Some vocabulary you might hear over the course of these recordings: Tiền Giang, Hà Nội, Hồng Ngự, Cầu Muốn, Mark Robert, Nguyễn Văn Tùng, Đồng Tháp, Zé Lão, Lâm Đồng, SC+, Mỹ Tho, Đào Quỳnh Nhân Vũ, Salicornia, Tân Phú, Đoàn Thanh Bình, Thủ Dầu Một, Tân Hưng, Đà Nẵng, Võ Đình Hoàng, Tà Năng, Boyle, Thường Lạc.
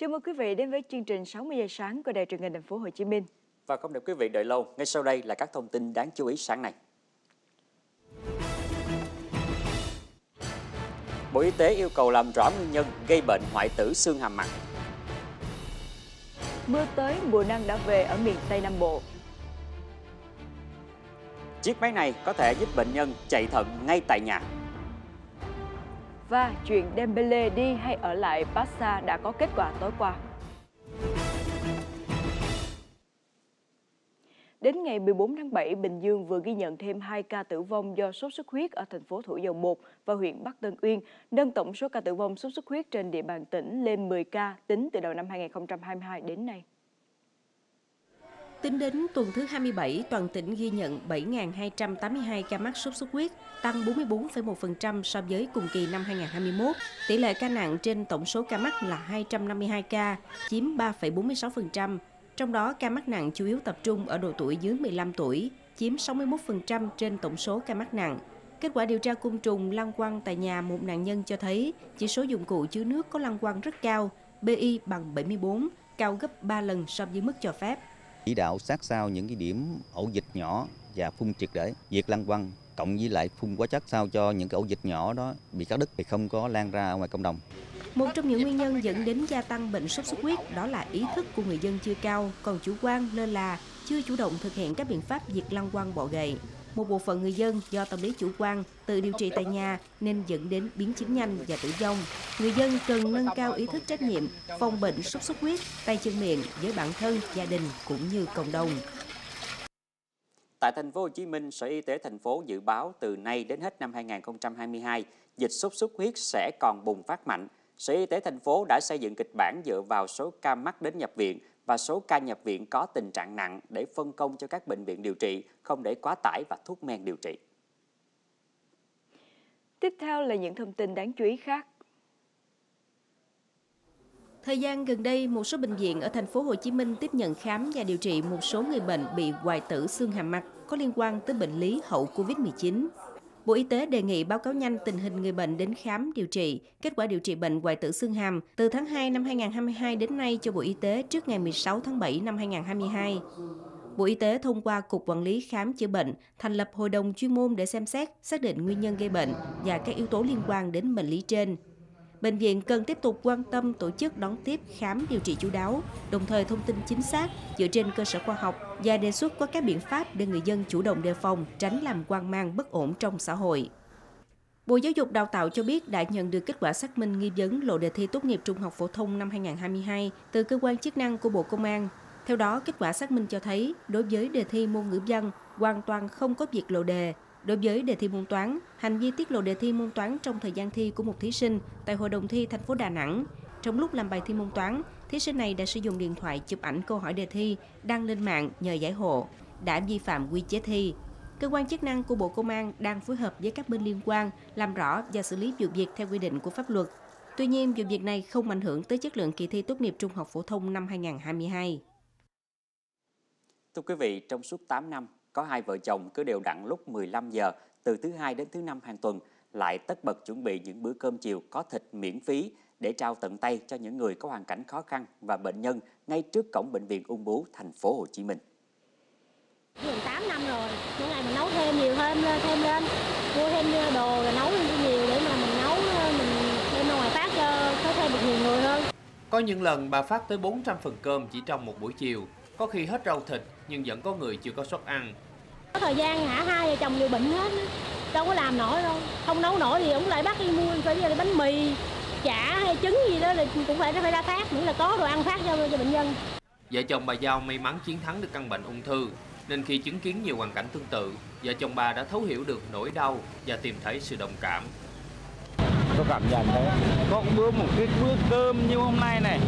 Chào mừng quý vị đến với chương trình 60 giây sáng của Đài Truyền hình Thành phố Hồ Chí Minh. Và không để quý vị đợi lâu, ngay sau đây là các thông tin đáng chú ý sáng nay. Bộ Y tế yêu cầu làm rõ nguyên nhân gây bệnh hoại tử xương hàm mặt. Mưa tới mùa năng đã về ở miền Tây Nam Bộ. Chiếc máy này có thể giúp bệnh nhân chạy thận ngay tại nhà. Và chuyện Dembele đi hay ở lại Barca đã có kết quả tối qua. Đến ngày 14 tháng 7, Bình Dương vừa ghi nhận thêm 2 ca tử vong do sốt xuất huyết ở thành phố Thủ Dầu Một và huyện Bắc Tân Uyên, nâng tổng số ca tử vong sốt xuất huyết trên địa bàn tỉnh lên 10 ca tính từ đầu năm 2022 đến nay. Tính đến tuần thứ 27, toàn tỉnh ghi nhận 7.282 ca mắc sốt xuất huyết, tăng 44,1% so với cùng kỳ năm 2021. Tỷ lệ ca nặng trên tổng số ca mắc là 252 ca, chiếm 3,46%. Trong đó, ca mắc nặng chủ yếu tập trung ở độ tuổi dưới 15 tuổi, chiếm 61% trên tổng số ca mắc nặng. Kết quả điều tra côn trùng lăng quăng tại nhà một nạn nhân cho thấy chỉ số dụng cụ chứa nước có lăng quăng rất cao, BI bằng 74, cao gấp 3 lần so với mức cho phép. Chỉ đạo sát sao những cái điểm ổ dịch nhỏ và phun triệt để. Việc lăng quăng cộng với lại phun quá chất sao cho những cái ổ dịch nhỏ đó bị cắt đứt thì không có lan ra ngoài cộng đồng. Một trong những nguyên nhân dẫn đến gia tăng bệnh sốt xuất huyết đó là ý thức của người dân chưa cao, còn chủ quan lơ là, chưa chủ động thực hiện các biện pháp diệt lăng quăng bọ gậy. Một bộ phận người dân do tâm lý chủ quan, tự điều trị tại nhà nên dẫn đến biến chứng nhanh và tử vong. Người dân cần nâng cao ý thức trách nhiệm, phòng bệnh sốt xuất huyết, tay chân miệng với bản thân, gia đình cũng như cộng đồng. Tại thành phố Hồ Chí Minh, Sở Y tế thành phố dự báo từ nay đến hết năm 2022, dịch sốt xuất huyết sẽ còn bùng phát mạnh. Sở Y tế thành phố đã xây dựng kịch bản dựa vào số ca mắc đến nhập viện và số ca nhập viện có tình trạng nặng để phân công cho các bệnh viện điều trị, không để quá tải và thuốc men điều trị. Tiếp theo là những thông tin đáng chú ý khác. Thời gian gần đây, một số bệnh viện ở thành phố Hồ Chí Minh tiếp nhận khám và điều trị một số người bệnh bị hoại tử xương hàm mặt có liên quan tới bệnh lý hậu Covid-19. Bộ Y tế đề nghị báo cáo nhanh tình hình người bệnh đến khám, điều trị, kết quả điều trị bệnh hoại tử xương hàm từ tháng 2 năm 2022 đến nay cho Bộ Y tế trước ngày 16 tháng 7 năm 2022. Bộ Y tế thông qua Cục Quản lý Khám Chữa Bệnh thành lập hội đồng chuyên môn để xem xét, xác định nguyên nhân gây bệnh và các yếu tố liên quan đến bệnh lý trên. Bệnh viện cần tiếp tục quan tâm tổ chức đón tiếp khám điều trị chú đáo, đồng thời thông tin chính xác dựa trên cơ sở khoa học và đề xuất có các biện pháp để người dân chủ động đề phòng, tránh làm hoang mang bất ổn trong xã hội. Bộ Giáo dục Đào tạo cho biết đã nhận được kết quả xác minh nghi vấn lộ đề thi tốt nghiệp trung học phổ thông năm 2022 từ cơ quan chức năng của Bộ Công an. Theo đó, kết quả xác minh cho thấy đối với đề thi môn ngữ văn hoàn toàn không có việc lộ đề. Đối với đề thi môn toán, hành vi tiết lộ đề thi môn toán trong thời gian thi của một thí sinh tại hội đồng thi thành phố Đà Nẵng. Trong lúc làm bài thi môn toán, thí sinh này đã sử dụng điện thoại chụp ảnh câu hỏi đề thi đăng lên mạng nhờ giải hộ, đã vi phạm quy chế thi. Cơ quan chức năng của Bộ Công an đang phối hợp với các bên liên quan làm rõ và xử lý vụ việc theo quy định của pháp luật. Tuy nhiên, vụ việc này không ảnh hưởng tới chất lượng kỳ thi tốt nghiệp trung học phổ thông năm 2022. Thưa quý vị, trong suốt 8 năm, có 2 vợ chồng cứ đều đặn lúc 15 giờ từ thứ Hai đến thứ Năm hàng tuần lại tất bật chuẩn bị những bữa cơm chiều có thịt miễn phí để trao tận tay cho những người có hoàn cảnh khó khăn và bệnh nhân ngay trước cổng bệnh viện Ung bướu thành phố Hồ Chí Minh. Gần 8 năm rồi, mỗi ngày mình nấu thêm nhiều thêm lên, mua thêm đồ rồi nấu nhiều để mà mình nấu mình đem ra ngoài phát cho có thêm được nhiều người hơn. Có những lần bà phát tới 400 phần cơm chỉ trong một buổi chiều. Có khi hết rau thịt nhưng vẫn có người chưa có suất ăn. Có thời gian hả, hai vợ chồng đều bệnh hết, đâu có làm nổi đâu. Không nấu nổi thì cũng lại bắt đi mua phải đi bánh mì, chả hay trứng gì đó là cũng phải ra phát, nghĩa là có đồ ăn phát cho bệnh nhân. Vợ chồng bà Giao may mắn chiến thắng được căn bệnh ung thư, nên khi chứng kiến nhiều hoàn cảnh tương tự, vợ chồng bà đã thấu hiểu được nỗi đau và tìm thấy sự đồng cảm. Tôi cảm nhận thấy có một bữa cơm như hôm nay này.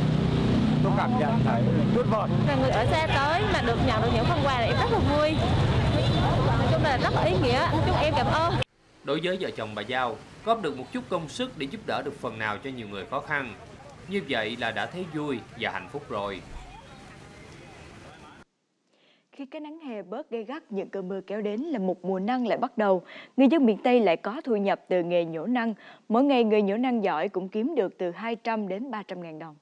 Tôi cảm nhận thấy tuyệt vời. Là người ở xa tới mà được nhận được những phần quà là em rất là vui. Nói chung là rất là ý nghĩa. Chúng em cảm ơn. Đối với vợ chồng bà Giao, góp được một chút công sức để giúp đỡ được phần nào cho nhiều người khó khăn. Như vậy là đã thấy vui và hạnh phúc rồi. Khi cái nắng hè bớt gay gắt, những cơn mưa kéo đến là một mùa năng lại bắt đầu. Người dân miền Tây lại có thu nhập từ nghề nhổ năng. Mỗi ngày người nhổ năng giỏi cũng kiếm được từ 200 đến 300.000 đồng.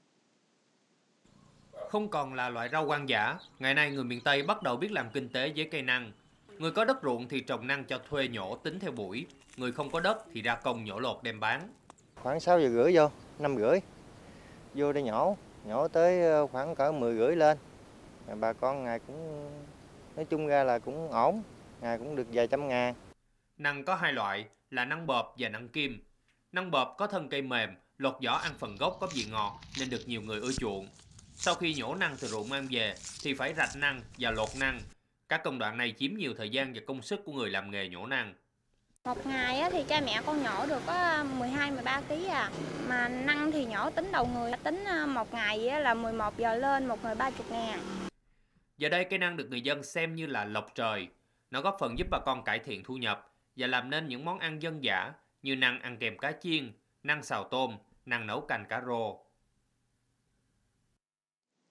Không còn là loại rau hoang dã, ngày nay người miền Tây bắt đầu biết làm kinh tế với cây năng. Người có đất ruộng thì trồng năng cho thuê nhổ tính theo buổi, người không có đất thì ra công nhổ lột đem bán. Khoảng 6 giờ rưỡi vô, 5 rưỡi, vô để nhổ, nhổ tới khoảng cỡ 10 rưỡi lên. Bà con ngày cũng, nói chung ra là cũng ổn, ngày cũng được vài trăm ngàn. Năng có hai loại là năng bợp và năng kim. Năng bợp có thân cây mềm, lột vỏ ăn phần gốc có vị ngọt nên được nhiều người ưa chuộng. Sau khi nhổ năng từ ruộng mang về thì phải rạch năng và lột năng. Các công đoạn này chiếm nhiều thời gian và công sức của người làm nghề nhổ năng. Một ngày thì cha mẹ con nhổ được có 12-13 kg à. Mà năng thì nhổ tính đầu người, tính một ngày là 11 giờ lên, một người 30 ngàn. Giờ đây cây năng được người dân xem như là lộc trời. Nó góp phần giúp bà con cải thiện thu nhập và làm nên những món ăn dân dã như năng ăn kèm cá chiên, năng xào tôm, năng nấu canh cá rô.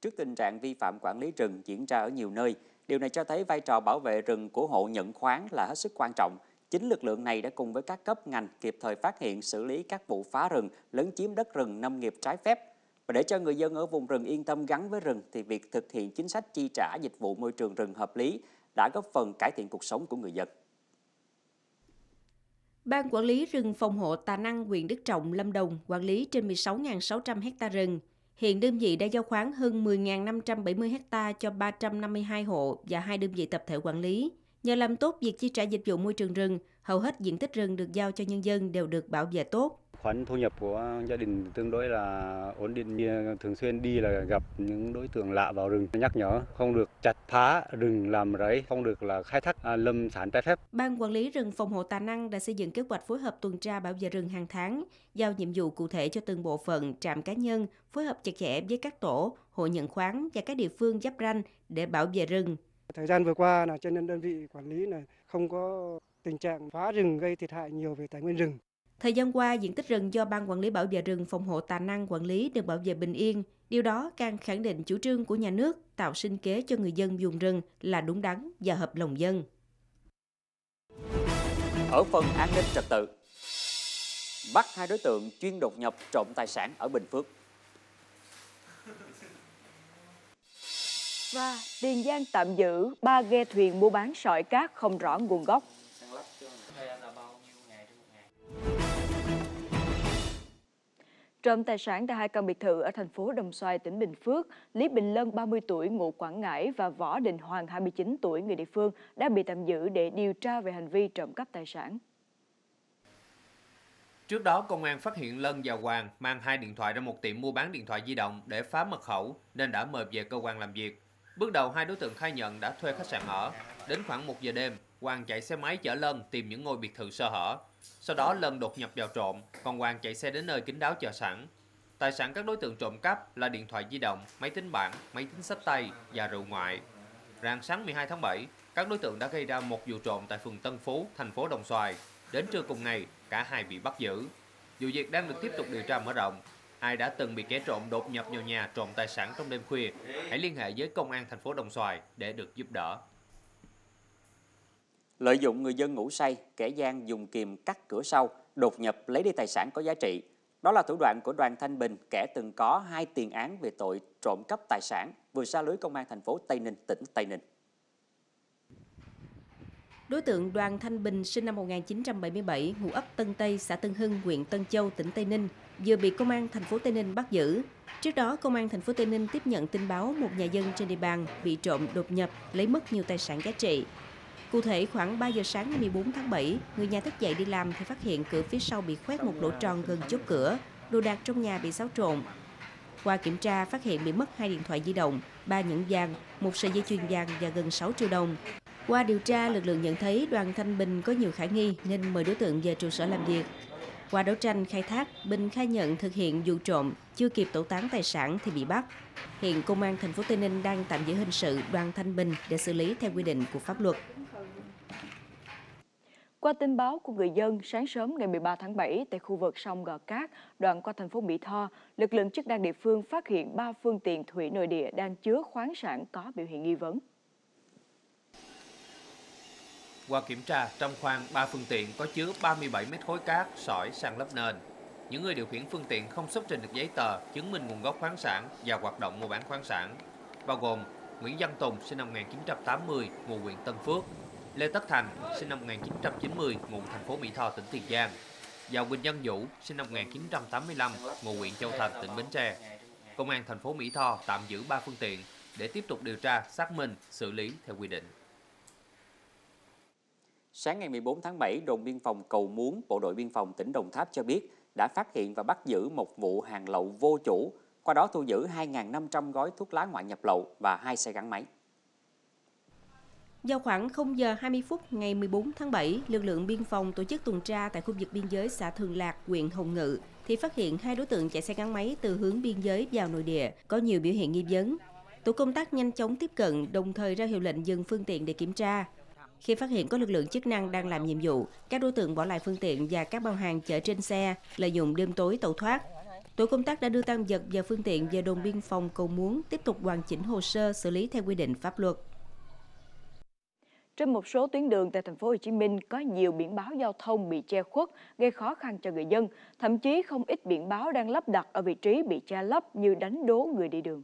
Trước tình trạng vi phạm quản lý rừng diễn ra ở nhiều nơi, điều này cho thấy vai trò bảo vệ rừng của hộ nhận khoán là hết sức quan trọng. Chính lực lượng này đã cùng với các cấp ngành kịp thời phát hiện xử lý các vụ phá rừng, lấn chiếm đất rừng lâm nghiệp trái phép. Và để cho người dân ở vùng rừng yên tâm gắn với rừng thì việc thực hiện chính sách chi trả dịch vụ môi trường rừng hợp lý đã góp phần cải thiện cuộc sống của người dân. Ban quản lý rừng phòng hộ Tà Năng, huyện Đức Trọng, Lâm Đồng quản lý trên 16.600 ha rừng. Hiện đơn vị đã giao khoán hơn 10.570 ha cho 352 hộ và 2 đơn vị tập thể quản lý. Nhờ làm tốt việc chi trả dịch vụ môi trường rừng, hầu hết diện tích rừng được giao cho nhân dân đều được bảo vệ tốt. Khoản thu nhập của gia đình tương đối là ổn định, thường xuyên đi là gặp những đối tượng lạ vào rừng, nhắc nhở không được chặt phá rừng làm rẫy, không được là khai thác lâm sản trái phép. Ban quản lý rừng phòng hộ Tà Năng đã xây dựng kế hoạch phối hợp tuần tra bảo vệ rừng hàng tháng, giao nhiệm vụ cụ thể cho từng bộ phận, trạm cá nhân, phối hợp chặt chẽ với các tổ, hội nhận khoán và các địa phương giáp ranh để bảo vệ rừng. Thời gian vừa qua là cho nên đơn vị quản lý này không có tình trạng phá rừng gây thiệt hại nhiều về tài nguyên rừng. Thời gian qua, diện tích rừng do Ban quản lý bảo vệ rừng phòng hộ Tà Năng quản lý được bảo vệ bình yên. Điều đó càng khẳng định chủ trương của nhà nước tạo sinh kế cho người dân vùng rừng là đúng đắn và hợp lòng dân. Ở phần an ninh trật tự, bắt hai đối tượng chuyên đột nhập trộm tài sản ở Bình Phước. Và Tiền Giang tạm giữ 3 ghe thuyền mua bán sỏi cát không rõ nguồn gốc. Trộm tài sản tại hai căn biệt thự ở thành phố Đồng Xoài, tỉnh Bình Phước, Lý Bình Lân 30 tuổi ngụ Quảng Ngãi và Võ Đình Hoàng 29 tuổi người địa phương đã bị tạm giữ để điều tra về hành vi trộm cắp tài sản. Trước đó, công an phát hiện Lân và Hoàng mang hai điện thoại ra một tiệm mua bán điện thoại di động để phá mật khẩu nên đã mời về cơ quan làm việc. Bước đầu hai đối tượng khai nhận đã thuê khách sạn ở. Đến khoảng 1 giờ đêm, Hoàng chạy xe máy chở Lân tìm những ngôi biệt thự sơ hở. Sau đó Lân đột nhập vào trộm, còn Hoàng chạy xe đến nơi kín đáo chờ sẵn. Tài sản các đối tượng trộm cắp là điện thoại di động, máy tính bảng, máy tính xách tay và rượu ngoại. Rạng sáng 12 tháng 7, các đối tượng đã gây ra một vụ trộm tại phường Tân Phú, thành phố Đồng Xoài. Đến trưa cùng ngày, cả hai bị bắt giữ. Vụ việc đang được tiếp tục điều tra mở rộng. Ai đã từng bị kẻ trộm đột nhập vào nhà trộm tài sản trong đêm khuya, hãy liên hệ với công an thành phố Đồng Xoài để được giúp đỡ. Lợi dụng người dân ngủ say, kẻ gian dùng kìm cắt cửa sau, đột nhập lấy đi tài sản có giá trị. Đó là thủ đoạn của Đoàn Thanh Bình, kẻ từng có 2 tiền án về tội trộm cắp tài sản, vừa xa lưới công an thành phố Tây Ninh, tỉnh Tây Ninh. Đối tượng Đoàn Thanh Bình sinh năm 1977, ngụ ấp Tân Tây, xã Tân Hưng, huyện Tân Châu, tỉnh Tây Ninh, vừa bị công an thành phố Tây Ninh bắt giữ. Trước đó, công an thành phố Tây Ninh tiếp nhận tin báo một nhà dân trên địa bàn bị trộm đột nhập, lấy mất nhiều tài sản giá trị. Cụ thể, khoảng 3 giờ sáng ngày 14 tháng 7, người nhà thức dậy đi làm thì phát hiện cửa phía sau bị khoét một lỗ tròn gần chốt cửa, đồ đạc trong nhà bị xáo trộn. Qua kiểm tra, phát hiện bị mất 2 điện thoại di động, 3 nhẫn vàng, 1 sợi dây chuyền vàng và gần 6 triệu đồng. Qua điều tra, lực lượng nhận thấy Đoàn Thanh Bình có nhiều khả nghi nên mời đối tượng về trụ sở làm việc. Qua đấu tranh khai thác, Bình khai nhận thực hiện vụ trộm, chưa kịp tẩu tán tài sản thì bị bắt. Hiện công an thành phố Tây Ninh đang tạm giữ hình sự Đoàn Thanh Bình để xử lý theo quy định của pháp luật. Qua tin báo của người dân, sáng sớm ngày 13 tháng 7 tại khu vực sông Gò Cát, đoạn qua thành phố Mỹ Tho, lực lượng chức năng địa phương phát hiện 3 phương tiện thủy nội địa đang chứa khoáng sản có biểu hiện nghi vấn. Qua kiểm tra, trong khoang 3 phương tiện có chứa 37 mét khối cát, sỏi, san lấp nền. Những người điều khiển phương tiện không xuất trình được giấy tờ chứng minh nguồn gốc khoáng sản và hoạt động mua bán khoáng sản. bao gồm Nguyễn Văn Tùng sinh năm 1980, ngụ huyện Tân Phước, Lê Tất Thành sinh năm 1990, ngụ thành phố Mỹ Tho, tỉnh Tiền Giang, Đào Quỳnh Nhân Vũ sinh năm 1985, ngụ huyện Châu Thành, tỉnh Bến Tre. Công an thành phố Mỹ Tho tạm giữ 3 phương tiện để tiếp tục điều tra, xác minh, xử lý theo quy định. Sáng ngày 14 tháng 7, đồn biên phòng Cầu Muốn, Bộ đội biên phòng tỉnh Đồng Tháp cho biết đã phát hiện và bắt giữ một vụ hàng lậu vô chủ, qua đó thu giữ 2.500 gói thuốc lá ngoại nhập lậu và 2 xe gắn máy. Vào khoảng 0 giờ 20 phút ngày 14 tháng 7, lực lượng biên phòng tổ chức tuần tra tại khu vực biên giới xã Thường Lạc, huyện Hồng Ngự thì phát hiện 2 đối tượng chạy xe gắn máy từ hướng biên giới vào nội địa có nhiều biểu hiện nghi vấn. Tổ công tác nhanh chóng tiếp cận, đồng thời ra hiệu lệnh dừng phương tiện để kiểm tra. Khi phát hiện có lực lượng chức năng đang làm nhiệm vụ, các đối tượng bỏ lại phương tiện và các bao hàng chở trên xe, lợi dụng đêm tối tẩu thoát. Tổ công tác đã đưa tang vật và phương tiện về đồn biên phòng Cầu Muốn tiếp tục hoàn chỉnh hồ sơ xử lý theo quy định pháp luật. Trên một số tuyến đường tại thành phố Hồ Chí Minh có nhiều biển báo giao thông bị che khuất, gây khó khăn cho người dân, thậm chí không ít biển báo đang lắp đặt ở vị trí bị che lấp như đánh đố người đi đường.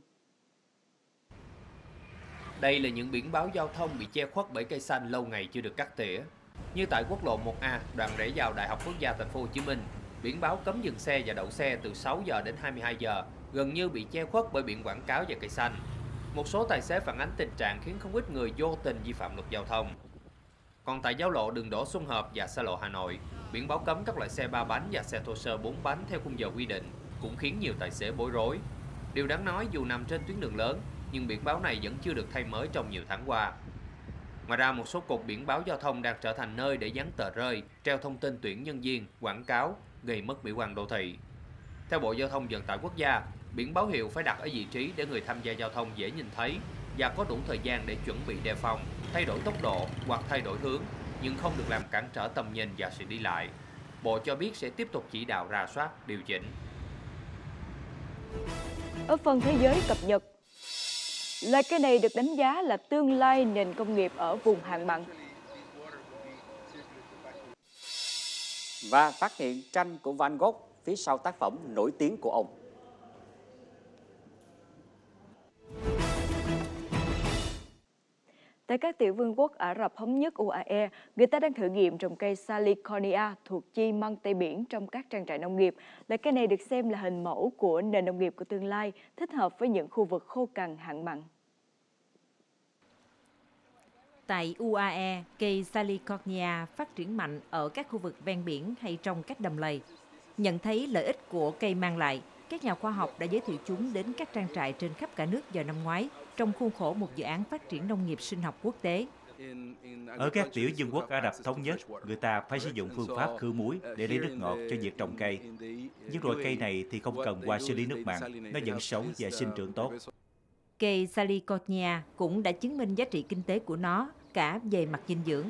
Đây là những biển báo giao thông bị che khuất bởi cây xanh lâu ngày chưa được cắt tỉa. Như tại quốc lộ 1A, đoạn rẽ vào Đại học Quốc gia thành phố Hồ Chí Minh, biển báo cấm dừng xe và đậu xe từ 6 giờ đến 22 giờ gần như bị che khuất bởi biển quảng cáo và cây xanh. Một số tài xế phản ánh tình trạng khiến không ít người vô tình vi phạm luật giao thông. Còn tại giao lộ đường Đỗ Xuân Hợp và xa lộ Hà Nội, biển báo cấm các loại xe 3 bánh và xe thô sơ 4 bánh theo khung giờ quy định cũng khiến nhiều tài xế bối rối. Điều đáng nói dù nằm trên tuyến đường lớn, nhưng biển báo này vẫn chưa được thay mới trong nhiều tháng qua. Ngoài ra, một số cột biển báo giao thông đang trở thành nơi để dán tờ rơi, treo thông tin tuyển nhân viên, quảng cáo, gây mất mỹ quan đô thị. Theo Bộ Giao thông Vận tải Quốc gia, biển báo hiệu phải đặt ở vị trí để người tham gia giao thông dễ nhìn thấy và có đủ thời gian để chuẩn bị đề phòng, thay đổi tốc độ hoặc thay đổi hướng, nhưng không được làm cản trở tầm nhìn và sự đi lại. Bộ cho biết sẽ tiếp tục chỉ đạo rà soát, điều chỉnh. Ở phần thế giới cập nhật, loài cây này được đánh giá là tương lai nền công nghiệp ở vùng hạn mặn. Và phát hiện tranh của Van Gogh phía sau tác phẩm nổi tiếng của ông. Tại các tiểu vương quốc Ả Rập Thống Nhất UAE, người ta đang thử nghiệm trồng cây Salicornia thuộc chi măng Tây Biển trong các trang trại nông nghiệp. Loài cây này được xem là hình mẫu của nền nông nghiệp của tương lai, thích hợp với những khu vực khô cằn hạn mặn. Tại UAE, cây Salicornia phát triển mạnh ở các khu vực ven biển hay trong các đầm lầy. Nhận thấy lợi ích của cây mang lại, các nhà khoa học đã giới thiệu chúng đến các trang trại trên khắp cả nước vào năm ngoái trong khuôn khổ một dự án phát triển nông nghiệp sinh học quốc tế. Ở các tiểu vương quốc Ả Rập Thống Nhất, người ta phải sử dụng phương pháp khử muối để lấy nước ngọt cho việc trồng cây. Nhưng loại cây này thì không cần qua xử lý nước mặn, nó vẫn sống và sinh trưởng tốt. Cây Salicornia cũng đã chứng minh giá trị kinh tế của nó cả về mặt dinh dưỡng.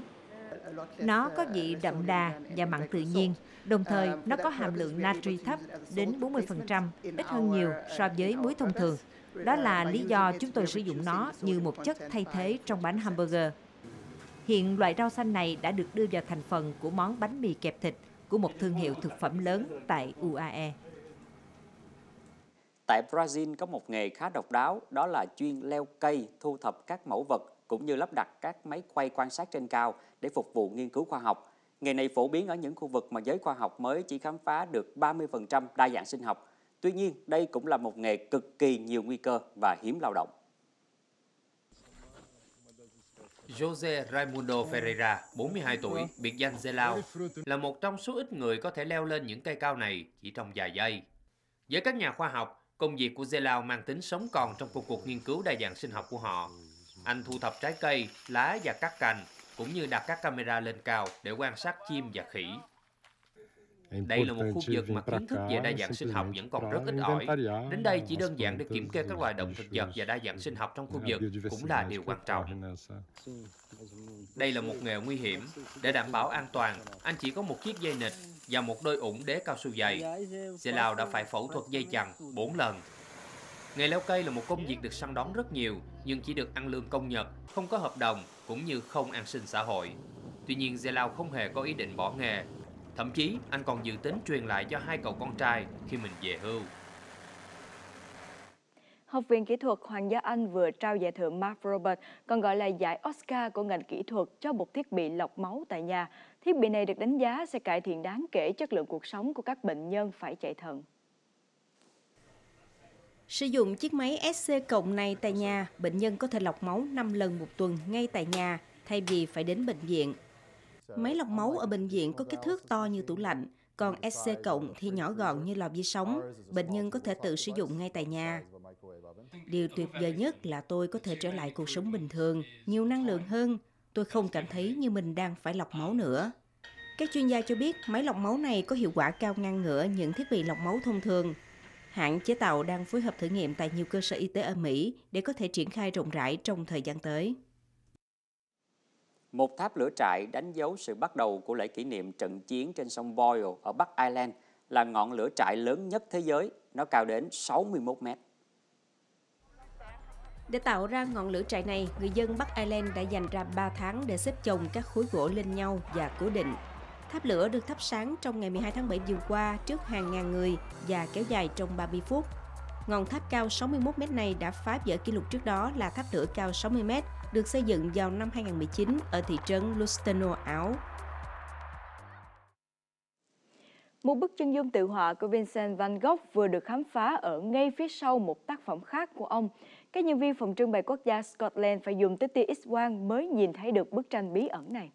Nó có vị đậm đà và mặn tự nhiên, đồng thời nó có hàm lượng natri thấp đến 40%, ít hơn nhiều so với muối thông thường. Đó là lý do chúng tôi sử dụng nó như một chất thay thế trong bánh hamburger. Hiện loại rau xanh này đã được đưa vào thành phần của món bánh mì kẹp thịt của một thương hiệu thực phẩm lớn tại UAE. Tại Brazil có một nghề khá độc đáo, đó là chuyên leo cây, thu thập các mẫu vật cũng như lắp đặt các máy quay quan sát trên cao để phục vụ nghiên cứu khoa học. Nghề này phổ biến ở những khu vực mà giới khoa học mới chỉ khám phá được 30% đa dạng sinh học. Tuy nhiên, đây cũng là một nghề cực kỳ nhiều nguy cơ và hiếm lao động. José Raimundo Ferreira, 42 tuổi, biệt danh Zé Lão, là một trong số ít người có thể leo lên những cây cao này chỉ trong vài giây. Với các nhà khoa học, công việc của Zé Lão mang tính sống còn trong cuộc nghiên cứu đa dạng sinh học của họ. Anh thu thập trái cây, lá và các cành, cũng như đặt các camera lên cao để quan sát chim và khỉ. Đây là một khu vực mà kiến thức về đa dạng sinh học vẫn còn rất ít ỏi. Đến đây chỉ đơn giản để kiểm kê các loài động thực vật và đa dạng sinh học trong khu vực cũng là điều quan trọng. Đây là một nghề nguy hiểm. Để đảm bảo an toàn, anh chỉ có một chiếc dây nịt và một đôi ủng đế cao su dày. Zé Lão đã phải phẫu thuật dây chằng 4 lần. Nghề leo cây là một công việc được săn đón rất nhiều, nhưng chỉ được ăn lương công Nhật, không có hợp đồng, cũng như không an sinh xã hội. Tuy nhiên, Zé Lão không hề có ý định bỏ nghề. Thậm chí, anh còn dự tính truyền lại cho 2 cậu con trai khi mình về hưu. Học viện Kỹ thuật Hoàng gia Anh vừa trao giải thưởng Mark Robert, còn gọi là giải Oscar của ngành kỹ thuật, cho một thiết bị lọc máu tại nhà. Thiết bị này được đánh giá sẽ cải thiện đáng kể chất lượng cuộc sống của các bệnh nhân phải chạy thận. Sử dụng chiếc máy SC+ này tại nhà, bệnh nhân có thể lọc máu 5 lần một tuần ngay tại nhà, thay vì phải đến bệnh viện. Máy lọc máu ở bệnh viện có kích thước to như tủ lạnh, còn SC+ thì nhỏ gọn như lò vi sóng, bệnh nhân có thể tự sử dụng ngay tại nhà. Điều tuyệt vời nhất là tôi có thể trở lại cuộc sống bình thường, nhiều năng lượng hơn, tôi không cảm thấy như mình đang phải lọc máu nữa. Các chuyên gia cho biết máy lọc máu này có hiệu quả cao ngang ngửa những thiết bị lọc máu thông thường. Hãng chế tạo đang phối hợp thử nghiệm tại nhiều cơ sở y tế ở Mỹ để có thể triển khai rộng rãi trong thời gian tới. Một tháp lửa trại đánh dấu sự bắt đầu của lễ kỷ niệm trận chiến trên sông Boyle ở Bắc Ireland, là ngọn lửa trại lớn nhất thế giới, nó cao đến 61 mét. Để tạo ra ngọn lửa trại này, người dân Bắc Ireland đã dành ra 3 tháng để xếp chồng các khối gỗ lên nhau và cố định. Tháp lửa được thắp sáng trong ngày 12 tháng 7 vừa qua trước hàng ngàn người và kéo dài trong 30 phút. Ngọn tháp cao 61 mét này đã phá vỡ kỷ lục trước đó là tháp lửa cao 60 mét, được xây dựng vào năm 2019 ở thị trấn Lusterno, Áo. Một bức chân dung tự họa của Vincent van Gogh vừa được khám phá ở ngay phía sau một tác phẩm khác của ông. Các nhân viên phòng trưng bày quốc gia Scotland phải dùng tới tia X-quang mới nhìn thấy được bức tranh bí ẩn này.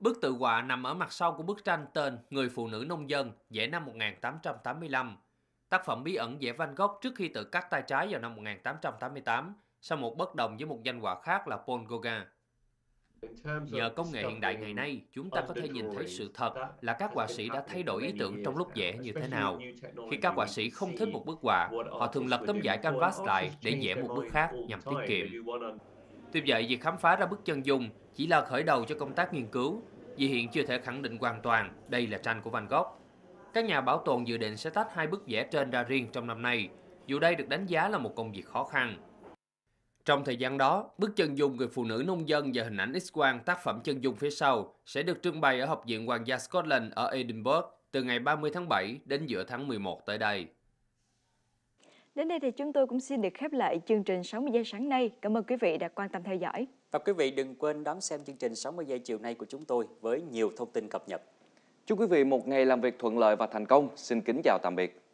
Bức tự họa nằm ở mặt sau của bức tranh tên Người phụ nữ nông dân, vẽ năm 1885. Tác phẩm bí ẩn vẽ Van Gogh trước khi tự cắt tay trái vào năm 1888, sau một bất đồng với một danh họa khác là Paul Gauguin. Nhờ công nghệ hiện đại ngày nay, chúng ta có thể nhìn thấy sự thật là các họa sĩ đã thay đổi ý tưởng trong lúc vẽ như thế nào. Khi các họa sĩ không thích một bức họa, họ thường lật tấm vải canvas lại để vẽ một bức khác nhằm tiết kiệm. Tuy vậy, việc khám phá ra bức chân dung chỉ là khởi đầu cho công tác nghiên cứu, vì hiện chưa thể khẳng định hoàn toàn đây là tranh của Van Gogh. Các nhà bảo tồn dự định sẽ tách hai bức vẽ trên ra riêng trong năm nay, dù đây được đánh giá là một công việc khó khăn. Trong thời gian đó, bức chân dung người phụ nữ nông dân và hình ảnh X-quang tác phẩm chân dung phía sau sẽ được trưng bày ở Học viện Hoàng gia Scotland ở Edinburgh từ ngày 30 tháng 7 đến giữa tháng 11 tới đây. Đến đây thì chúng tôi cũng xin được khép lại chương trình 60 giây sáng nay. Cảm ơn quý vị đã quan tâm theo dõi. Và quý vị đừng quên đón xem chương trình 60 giây chiều nay của chúng tôi với nhiều thông tin cập nhật. Chúc quý vị một ngày làm việc thuận lợi và thành công. Xin kính chào tạm biệt.